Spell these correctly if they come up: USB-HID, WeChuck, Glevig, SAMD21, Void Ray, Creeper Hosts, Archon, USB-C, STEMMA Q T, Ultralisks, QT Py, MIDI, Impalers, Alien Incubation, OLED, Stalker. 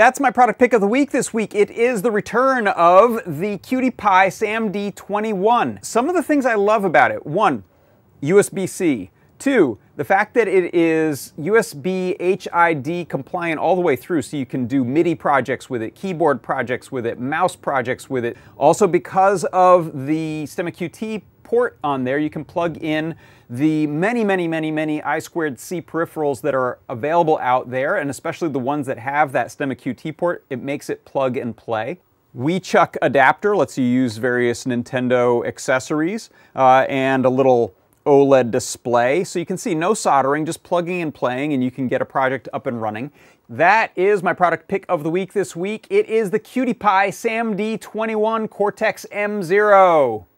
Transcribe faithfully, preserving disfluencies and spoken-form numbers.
That's my product pick of the week this week. It is the return of the Q T Py S A M D twenty-one. Some of the things I love about it: one, U S B C. Two, the fact that it is U S B H I D compliant all the way through, so you can do MIDI projects with it, keyboard projects with it, mouse projects with it. Also, because of the STEMMA Q T port on there, you can plug in the many, many, many, many I two C peripherals that are available out there, and especially the ones that have that STEMMA Q T port. It makes it plug and play. WeChuck adapter lets you use various Nintendo accessories, uh, and a little OLED display, so you can see no soldering, just plugging and playing, and you can get a project up and running. That is my product pick of the week this week. It is the Q T Py S A M D twenty-one Cortex M zero.